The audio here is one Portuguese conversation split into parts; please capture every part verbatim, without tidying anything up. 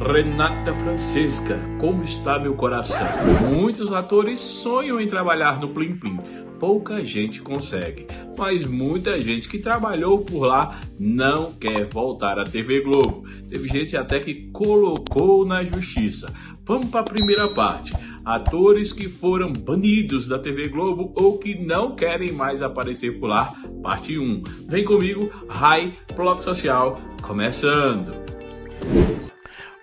Renata Francesca, como está meu coração? Muitos atores sonham em trabalhar no Plim Plim. Pouca gente consegue, mas muita gente que trabalhou por lá não quer voltar à T V Globo. Teve gente até que colocou na justiça. Vamos para a primeira parte. Atores que foram banidos da T V Globo ou que não querem mais aparecer por lá, parte um. Vem comigo, Rai, Bloco Social, começando.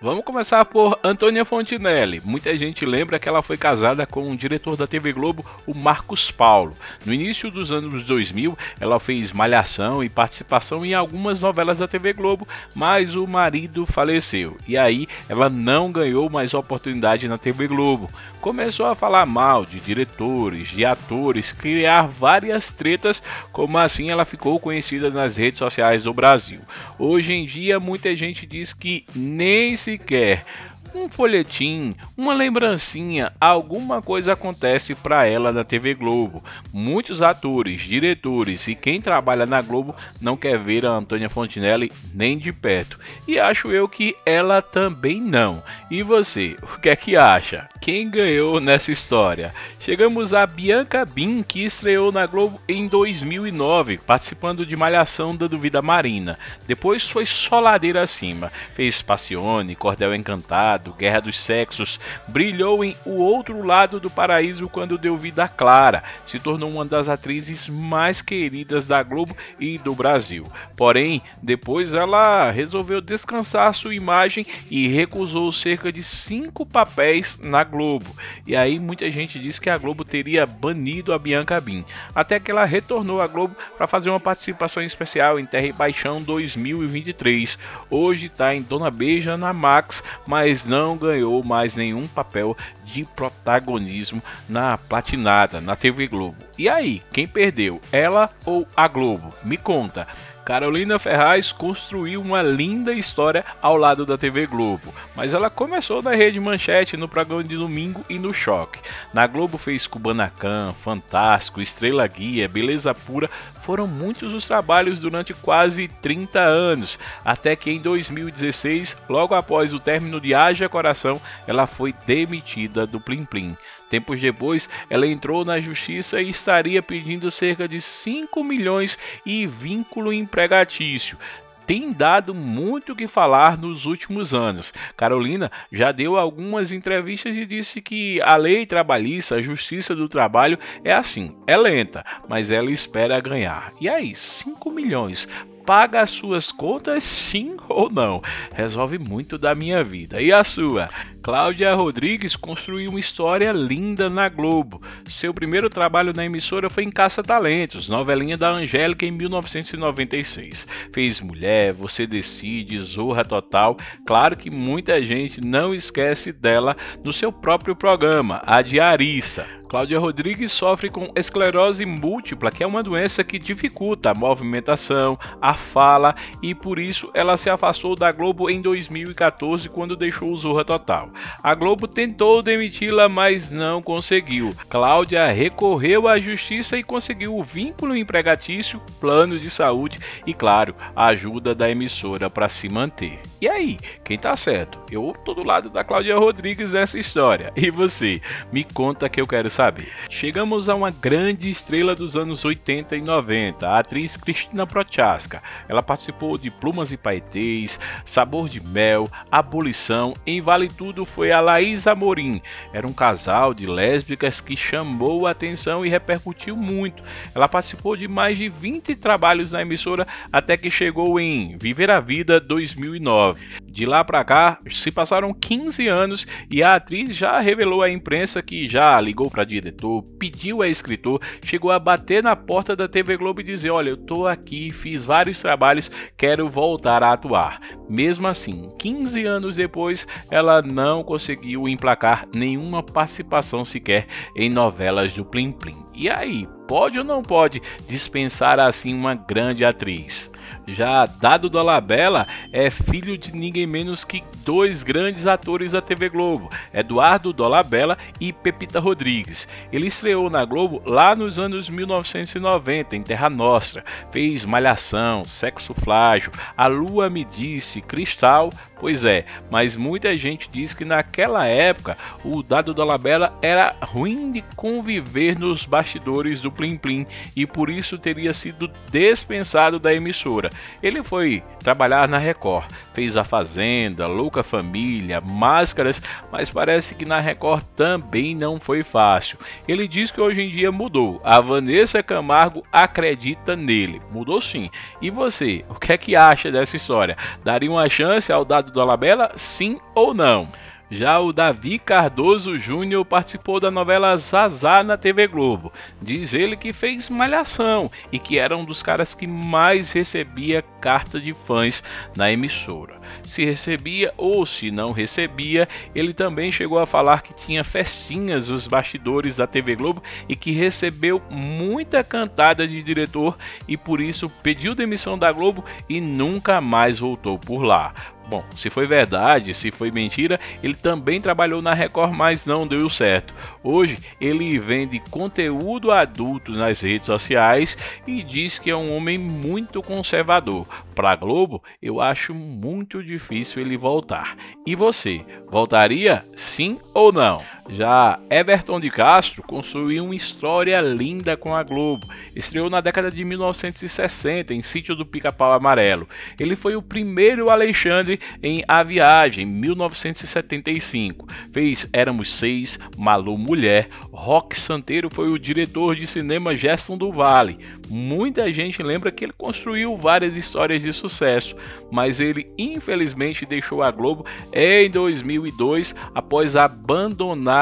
Vamos começar por Antônia Fontenelle. Muita gente lembra que ela foi casada com um diretor da T V Globo, o Marcos Paulo. No início dos anos dois mil, ela fez Malhação e participação em algumas novelas da T V Globo, mas o marido faleceu. E aí, ela não ganhou mais oportunidade na T V Globo. Começou a falar mal de diretores, de atores, criar várias tretas, como assim ela ficou conhecida nas redes sociais do Brasil. Hoje em dia, muita gente diz que nem se quer um folhetim, uma lembrancinha, alguma coisa acontece para ela da T V Globo. Muitos atores, diretores e quem trabalha na Globo não quer ver a Antônia Fontenelle nem de perto. E acho eu que ela também não. E você, o que é que acha? Quem ganhou nessa história? Chegamos a Bianca Bin, que estreou na Globo em dois mil e nove, participando de Malhação, dando vida marina. Depois foi só ladeira acima. Fez Passione, Cordel Encantado, Guerra dos Sexos, brilhou em O Outro Lado do Paraíso quando deu vida a Clara, se tornou uma das atrizes mais queridas da Globo e do Brasil. Porém, depois ela resolveu descansar sua imagem e recusou cerca de cinco papéis na Globo. E aí muita gente diz que a Globo teria banido a Bianca Bin, até que ela retornou à Globo para fazer uma participação especial em Terra e Paixão dois mil e vinte e três. Hoje está em Dona Beija na Max, mas não ganhou mais nenhum papel de protagonismo na platinada, na T V Globo. E aí, quem perdeu? Ela ou a Globo? Me conta. Carolina Ferraz construiu uma linda história ao lado da T V Globo, mas ela começou na Rede Manchete, no programa de domingo e no Choque. Na Globo fez Cubanacan, Fantástico, Estrela Guia, Beleza Pura. Foram muitos os trabalhos durante quase trinta anos, até que em dois mil e dezesseis, logo após o término de Haja Coração, ela foi demitida do Plim Plim. Tempos depois, ela entrou na justiça e estaria pedindo cerca de cinco milhões e vínculo empregatício. Tem dado muito o que falar nos últimos anos. Carolina já deu algumas entrevistas e disse que a lei trabalhista, a justiça do trabalho é assim, é lenta, mas ela espera ganhar. E aí, cinco milhões? Paga as suas contas, sim ou não? Resolve muito da minha vida. E a sua? Cláudia Rodrigues construiu uma história linda na Globo. Seu primeiro trabalho na emissora foi em Caça Talentos, novelinha da Angélica em mil novecentos e noventa e seis. Fez Mulher, Você Decide, Zorra Total. Claro que muita gente não esquece dela no seu próprio programa, A Diariça. Cláudia Rodrigues sofre com esclerose múltipla, que é uma doença que dificulta a movimentação, a fala, e por isso ela se afastou da Globo em dois mil e quatorze, quando deixou o Zorra Total. A Globo tentou demiti-la, mas não conseguiu. Cláudia recorreu à justiça e conseguiu o vínculo empregatício, plano de saúde e, claro, a ajuda da emissora para se manter. E aí, quem tá certo? Eu tô do lado da Cláudia Rodrigues nessa história. E você? Me conta que eu quero saber. Chegamos a uma grande estrela dos anos oitenta e noventa, a atriz Cristina Prochaska. Ela participou de Plumas e Paetês, Sabor de Mel, Abolição. Em Vale Tudo foi a Laís Amorim. Era um casal de lésbicas que chamou a atenção e repercutiu muito. Ela participou de mais de vinte trabalhos na emissora até que chegou em Viver a Vida dois mil e nove. De lá para cá, se passaram quinze anos e a atriz já revelou à imprensa que já ligou para diretor, pediu a escritor, chegou a bater na porta da T V Globo e dizer: olha, eu tô aqui, fiz vários trabalhos, quero voltar a atuar. Mesmo assim, quinze anos depois, ela não conseguiu emplacar nenhuma participação sequer em novelas do Plim Plim. E aí, pode ou não pode dispensar assim uma grande atriz? Já Dado Dolabella é filho de ninguém menos que dois grandes atores da T V Globo, Eduardo Dolabella e Pepita Rodrigues. Ele estreou na Globo lá nos anos mil novecentos e noventa, em Terra Nostra. Fez Malhação, Sexo Flágio, A Lua Me Disse, Cristal. Pois é, mas muita gente diz que naquela época o Dado Dolabella era ruim de conviver nos bastidores do Plim Plim e por isso teria sido dispensado da emissora. Ele foi trabalhar na Record, fez A Fazenda, Louca Família, Máscaras, mas parece que na Record também não foi fácil. Ele diz que hoje em dia mudou, a Vanessa Camargo acredita nele, mudou sim. E você, o que é que acha dessa história? Daria uma chance ao Dado Dolabella, sim ou não? Já o Davi Cardoso Júnior participou da novela Zazá na T V Globo. Diz ele que fez Malhação e que era um dos caras que mais recebia carta de fãs na emissora. Se recebia ou se não recebia, ele também chegou a falar que tinha festinhas nos bastidores da T V Globo e que recebeu muita cantada de diretor e por isso pediu demissão da Globo e nunca mais voltou por lá. Bom, se foi verdade, se foi mentira, ele também trabalhou na Record, mas não deu certo. Hoje, ele vende conteúdo adulto nas redes sociais e diz que é um homem muito conservador. Para a Globo, eu acho muito difícil ele voltar. E você, voltaria? Sim ou não? Já Everton de Castro construiu uma história linda com a Globo. Estreou na década de mil novecentos e sessenta, em Sítio do Pica-Pau Amarelo. Ele foi o primeiro Alexandre em A Viagem, mil novecentos e setenta e cinco. Fez Éramos Seis, Malu, Mulher. Roque Santeiro foi o diretor de cinema Gerson do Vale. Muita gente lembra que ele construiu várias histórias de sucesso, mas ele infelizmente deixou a Globo em dois mil e dois após abandonar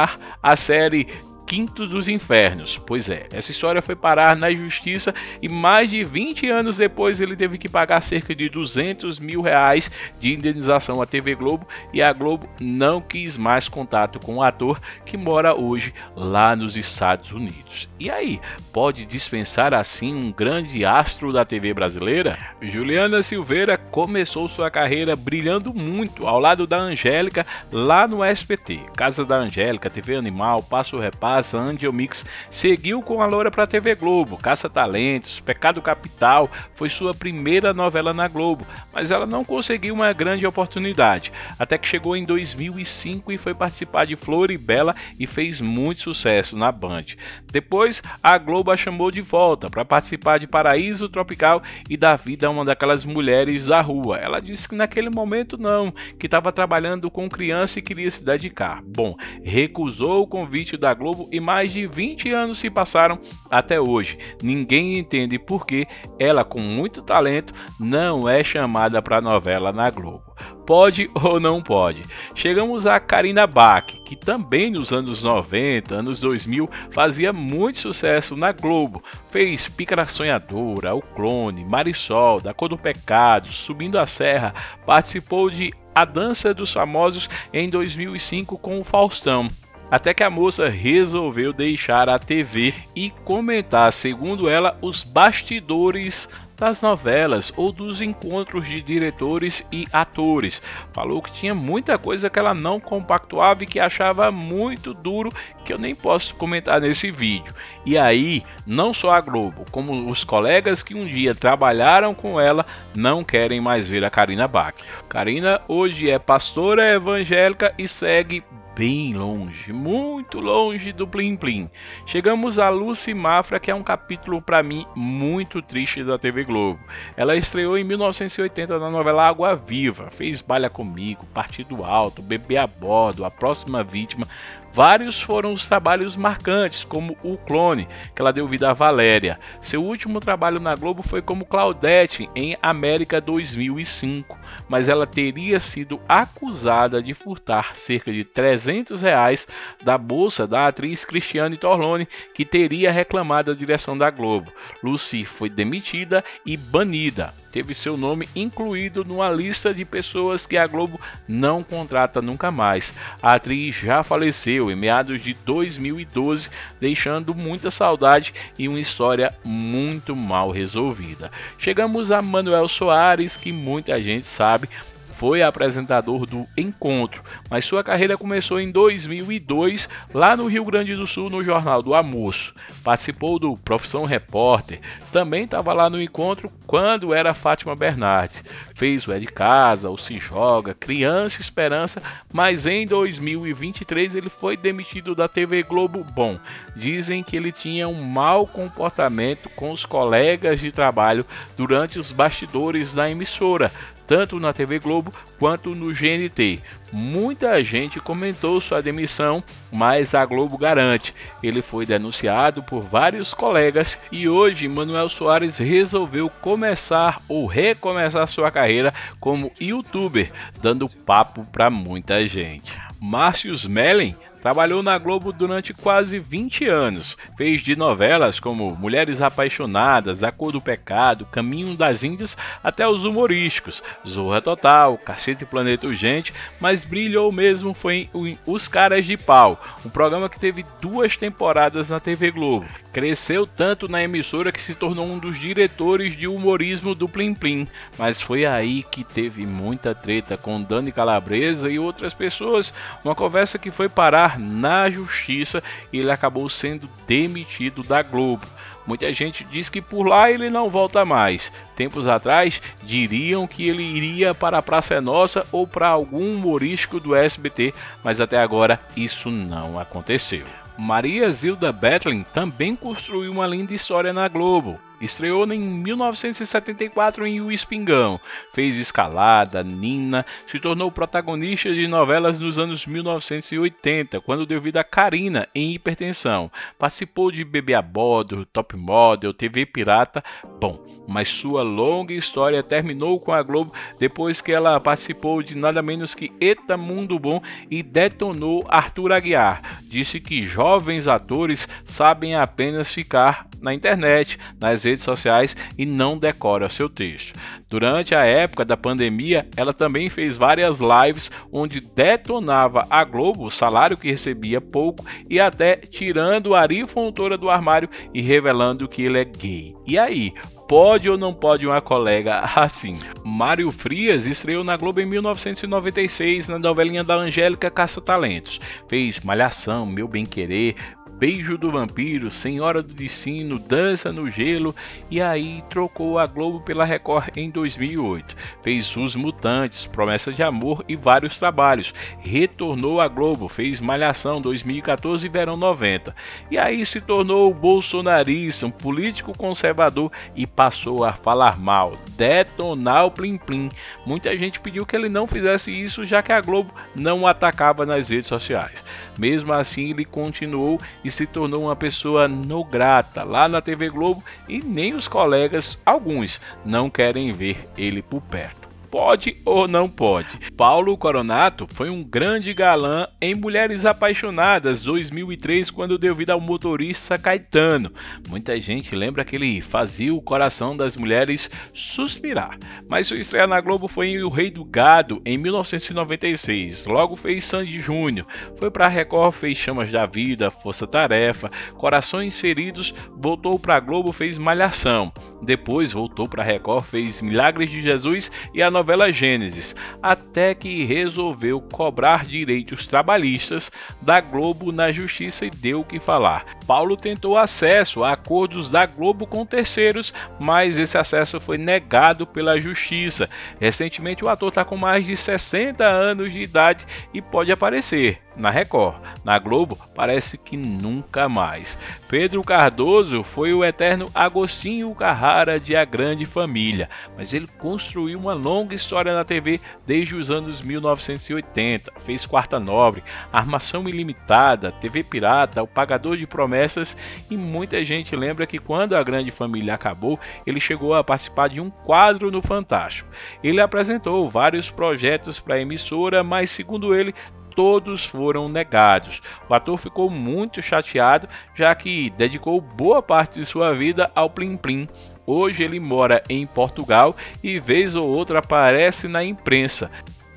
a série Quinto dos Infernos. Pois é, essa história foi parar na justiça e mais de vinte anos depois ele teve que pagar cerca de duzentos mil reais de indenização à T V Globo e a Globo não quis mais contato com o ator que mora hoje lá nos Estados Unidos. E aí, pode dispensar assim um grande astro da T V brasileira? Juliana Silveira começou sua carreira brilhando muito ao lado da Angélica lá no S B T. Casa da Angélica, T V Animal, Passo Repasso, Angel Mix, seguiu com a loura para a T V Globo, Caça Talentos, Pecado Capital, foi sua primeira novela na Globo, mas ela não conseguiu uma grande oportunidade, até que chegou em dois mil e cinco e foi participar de Floribela e fez muito sucesso na Band. Depois a Globo a chamou de volta para participar de Paraíso Tropical e da vida a uma daquelas mulheres da rua. Ela disse que naquele momento não, que estava trabalhando com criança e queria se dedicar. Bom, recusou o convite da Globo e mais de vinte anos se passaram até hoje. Ninguém entende por que ela, com muito talento, não é chamada para novela na Globo. Pode ou não pode? Chegamos a Karina Bach, que também nos anos noventa, anos dois mil, fazia muito sucesso na Globo. Fez Pícara Sonhadora, O Clone, Marisol, Da Cor do Pecado, Subindo a Serra, participou de A Dança dos Famosos em dois mil e cinco com o Faustão. Até que a moça resolveu deixar a T V e comentar, segundo ela, os bastidores das novelas ou dos encontros de diretores e atores. Falou que tinha muita coisa que ela não compactuava e que achava muito duro, que eu nem posso comentar nesse vídeo. E aí, não só a Globo, como os colegas que um dia trabalharam com ela, não querem mais ver a Karina Bach. Karina hoje é pastora evangélica e segue bem longe, muito longe do Plim Plim. Chegamos a Lucy Mafra, que é um capítulo para mim muito triste da T V Globo. Ela estreou em mil novecentos e oitenta na novela Água Viva, fez Balha Comigo, Partido Alto, Bebê a Bordo, A Próxima Vítima. Vários foram os trabalhos marcantes, como O Clone, que ela deu vida a Valéria. Seu último trabalho na Globo foi como Claudete em América dois mil e cinco, mas ela teria sido acusada de furtar cerca de trezentos reais da bolsa da atriz Cristiane Torlone, que teria reclamado a direção da Globo. Lucy foi demitida e banida. teve seu nome incluído numa lista de pessoas que a Globo não contrata nunca mais. A atriz já faleceu em meados de dois mil e doze, deixando muita saudade e uma história muito mal resolvida. Chegamos a Manuel Soares, que muita gente sabe, foi apresentador do Encontro, mas sua carreira começou em dois mil e dois, lá no Rio Grande do Sul, no Jornal do Almoço. Participou do Profissão Repórter, também estava lá no Encontro quando era Fátima Bernardes. Fez o É de Casa, o Se Joga, Criança e Esperança, mas em dois mil e vinte e três ele foi demitido da T V Globo. Bom, dizem que ele tinha um mau comportamento com os colegas de trabalho durante os bastidores da emissora, tanto na T V Globo quanto no G N T. Muita gente comentou sua demissão, mas a Globo garante. Ele foi denunciado por vários colegas e hoje Manuel Soares resolveu começar ou recomeçar sua carreira como youtuber, dando papo para muita gente. Márcio Smelling trabalhou na Globo durante quase vinte anos, fez de novelas como Mulheres Apaixonadas, A Cor do Pecado, Caminho das Índias, até os humorísticos, Zorra Total, Cacete Planeta Urgente, mas brilhou mesmo foi em Os Caras de Pau, um programa que teve duas temporadas na T V Globo. Cresceu tanto na emissora que se tornou um dos diretores de humorismo do Plim Plim, mas foi aí que teve muita treta com Dani Calabresa e outras pessoas, uma conversa que foi parar na justiça e ele acabou sendo demitido da Globo. Muita gente diz que por lá ele não volta mais. Tempos atrás diriam que ele iria para a Praça é Nossa ou para algum humorístico do S B T, mas até agora isso não aconteceu. Maria Zilda Bethlen também construiu uma linda história na Globo. Estreou em mil novecentos e setenta e quatro em O Espingão, fez Escalada, Nina, se tornou protagonista de novelas nos anos mil novecentos e oitenta, quando deu vida a Karina em Hipertensão. Participou de Bebê a Bordo, Top Model, T V Pirata, bom, mas sua longa história terminou com a Globo depois que ela participou de nada menos que Eta Mundo Bom e detonou Arthur Aguiar. Disse que jovens atores sabem apenas ficar na internet, nas redes sociais e não decora seu texto. Durante a época da pandemia, ela também fez várias lives onde detonava a Globo, o salário que recebia pouco e até tirando Ari Fontoura do armário e revelando que ele é gay. E aí, pode ou não pode uma colega assim? Mário Frias estreou na Globo em mil novecentos e noventa e seis na novelinha da Angélica Caça Talentos. Fez Malhação, Meu Bem Querer, Beijo do Vampiro, Senhora do Destino, Dança no Gelo, e aí trocou a Globo pela Record em dois mil e oito. Fez Os Mutantes, Promessa de Amor e vários trabalhos. Retornou à Globo, fez Malhação dois mil e quatorze e Verão noventa. E aí se tornou bolsonarista, um político conservador e passou a falar mal, detonar o Plim Plim. Muita gente pediu que ele não fizesse isso, já que a Globo não o atacava nas redes sociais. Mesmo assim, ele continuou e se tornou uma pessoa não grata lá na T V Globo e nem os colegas, alguns, não querem ver ele por perto. Pode ou não pode? Paulo Coronato foi um grande galã em Mulheres Apaixonadas dois mil e três, quando deu vida ao motorista Caetano. Muita gente lembra que ele fazia o coração das mulheres suspirar. Mas sua estreia na Globo foi em O Rei do Gado em mil novecentos e noventa e seis. Logo fez Sandy Júnior. Foi para a Record, fez Chamas da Vida, Força Tarefa, Corações Feridos. Voltou para a Globo, fez Malhação. Depois voltou para a Record, fez Milagres de Jesus e a novela Gênesis, até que resolveu cobrar direitos trabalhistas da Globo na justiça e deu o que falar. Paulo tentou acesso a acordos da Globo com terceiros, mas esse acesso foi negado pela justiça. Recentemente o ator está com mais de sessenta anos de idade e pode aparecer na Record. Na Globo parece que nunca mais. Pedro Cardoso foi o eterno Agostinho Carrara de A Grande Família, mas ele construiu uma longa história na T V desde os anos mil novecentos e oitenta, fez Quarta Nobre, Armação Ilimitada, T V Pirata, O Pagador de Promessas, e muita gente lembra que quando A Grande Família acabou, ele chegou a participar de um quadro no Fantástico. Ele apresentou vários projetos para a emissora, mas segundo ele, todos foram negados. O ator ficou muito chateado, já que dedicou boa parte de sua vida ao Plim Plim. Hoje ele mora em Portugal e vez ou outra aparece na imprensa.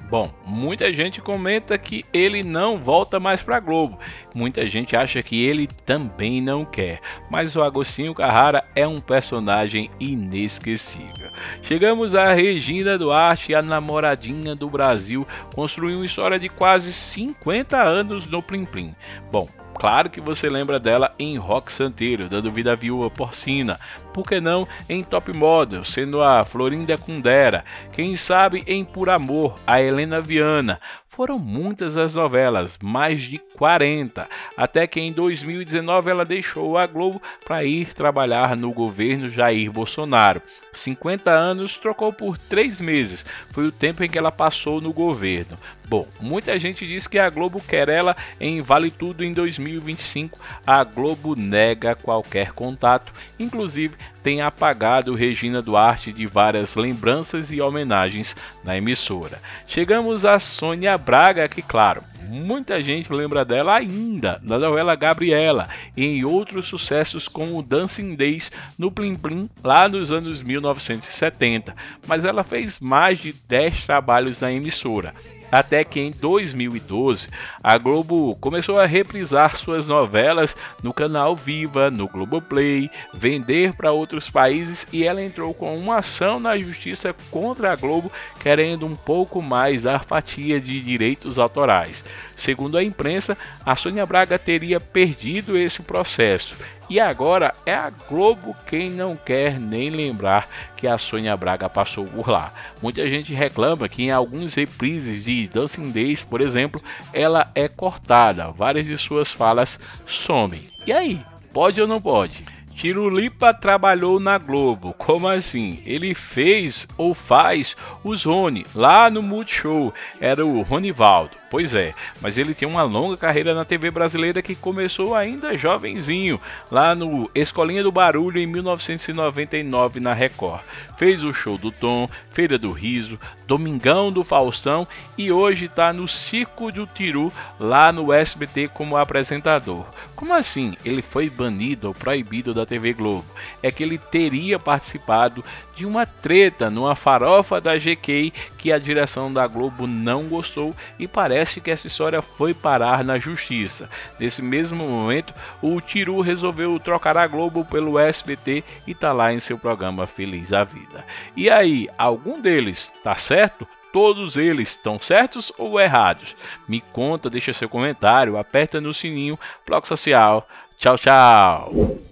Bom, muita gente comenta que ele não volta mais para a Globo, muita gente acha que ele também não quer, mas o Agostinho Carrara é um personagem inesquecível. Chegamos a Regina Duarte, a namoradinha do Brasil, construiu uma história de quase cinquenta anos no Plim Plim. Bom, claro que você lembra dela em Roque Santeiro, dando vida à viúva porcina, por que não em Top Model, sendo a Florinda Kundera, quem sabe em Por Amor, a Helena Viana. Foram muitas as novelas, mais de quarenta, até que em dois mil e dezenove ela deixou a Globo para ir trabalhar no governo Jair Bolsonaro. cinquenta anos trocou por três meses, foi o tempo em que ela passou no governo. Bom, muita gente diz que a Globo quer ela em Vale Tudo em dois mil e vinte e cinco, a Globo nega qualquer contato, inclusive tem apagado Regina Duarte de várias lembranças e homenagens na emissora. Chegamos a Sônia Braga, que claro, muita gente lembra dela ainda na novela Gabriela e em outros sucessos como Dancing Days no Plim Plim lá nos anos mil novecentos e setenta, mas ela fez mais de dez trabalhos na emissora. Até que em dois mil e doze, a Globo começou a reprisar suas novelas no canal Viva, no Globoplay, vender para outros países, e ela entrou com uma ação na justiça contra a Globo, querendo um pouco mais da fatia de direitos autorais. Segundo a imprensa, a Sônia Braga teria perdido esse processo. E agora é a Globo quem não quer nem lembrar que a Sônia Braga passou por lá. Muita gente reclama que em alguns reprises de Dancing Days, por exemplo, ela é cortada, várias de suas falas somem. E aí, pode ou não pode? Tirulipa trabalhou na Globo, como assim? Ele fez ou faz os Rony, lá no Multishow, era o Ronivaldo. Pois é, mas ele tem uma longa carreira na T V brasileira que começou ainda jovenzinho, lá no Escolinha do Barulho em mil novecentos e noventa e nove na Record. Fez o Show do Tom, Feira do Riso, Domingão do Faustão e hoje tá no Circo do Tiru lá no S B T como apresentador. Como assim? Ele foi banido ou proibido da T V Globo? É que ele teria participado de uma treta numa farofa da G Q que a direção da Globo não gostou e parece que essa história foi parar na justiça. Nesse mesmo momento, o Tiru resolveu trocar a Globo pelo S B T e tá lá em seu programa Feliz a Vida. E aí, algum deles tá certo? Todos eles estão certos ou errados? Me conta, deixa seu comentário, aperta no sininho, bloco social. Tchau, tchau!